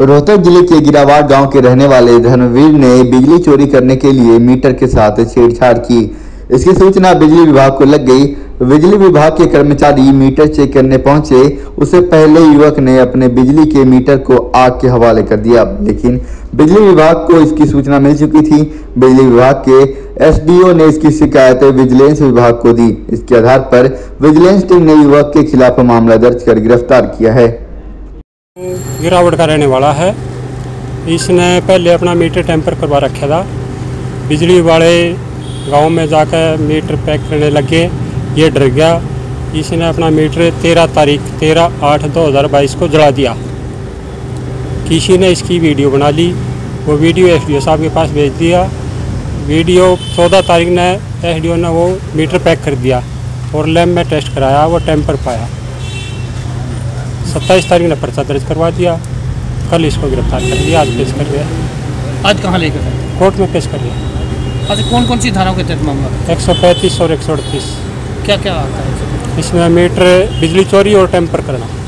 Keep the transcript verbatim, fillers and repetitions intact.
रोहतक जिले के गिरावाड़ गांव के रहने वाले धर्मवीर ने बिजली चोरी करने के लिए मीटर के साथ छेड़छाड़ की। इसकी सूचना बिजली विभाग को लग गई। बिजली विभाग के कर्मचारी मीटर चेक करने पहुंचे, उससे पहले युवक ने अपने बिजली के मीटर को आग के हवाले कर दिया, लेकिन बिजली विभाग को इसकी सूचना मिल चुकी थी। बिजली विभाग के एसडीओ ने इसकी शिकायत विजिलेंस विभाग को दी। इसके आधार पर विजिलेंस टीम ने युवक के खिलाफ मामला दर्ज कर गिरफ्तार किया है। गिरावट का रहने वाला है। इसने पहले अपना मीटर टेम्पर करवा रखा था। बिजली वाले गांव में जाकर मीटर पैक करने लगे। ये डर गया। इसने अपना मीटर तेरह तारीख तेरह आठ दो हज़ार बाईस को जला दिया। किसी ने इसकी वीडियो बना ली, वो वीडियो एसडीओ साहब के पास भेज दिया। वीडियो चौदह तारीख ने एसडीओ ने वो मीटर पैक कर दिया और लैब में टेस्ट कराया, वो टेम्पर पाया। सत्ताईस तारीख ने पर्चा दर्ज करवा दिया। कल इसको गिरफ्तार कर लिया, आज पेश कर लिया। आज कहाँ लेकर कोर्ट में पेश कर लिया। आज कौन कौन सी धाराओं के तहत मामला? एक सौ पैंतीस और एक सौ अड़तीस। क्या क्या आता है इसमें? मीटर, बिजली चोरी और टेम्पर करना।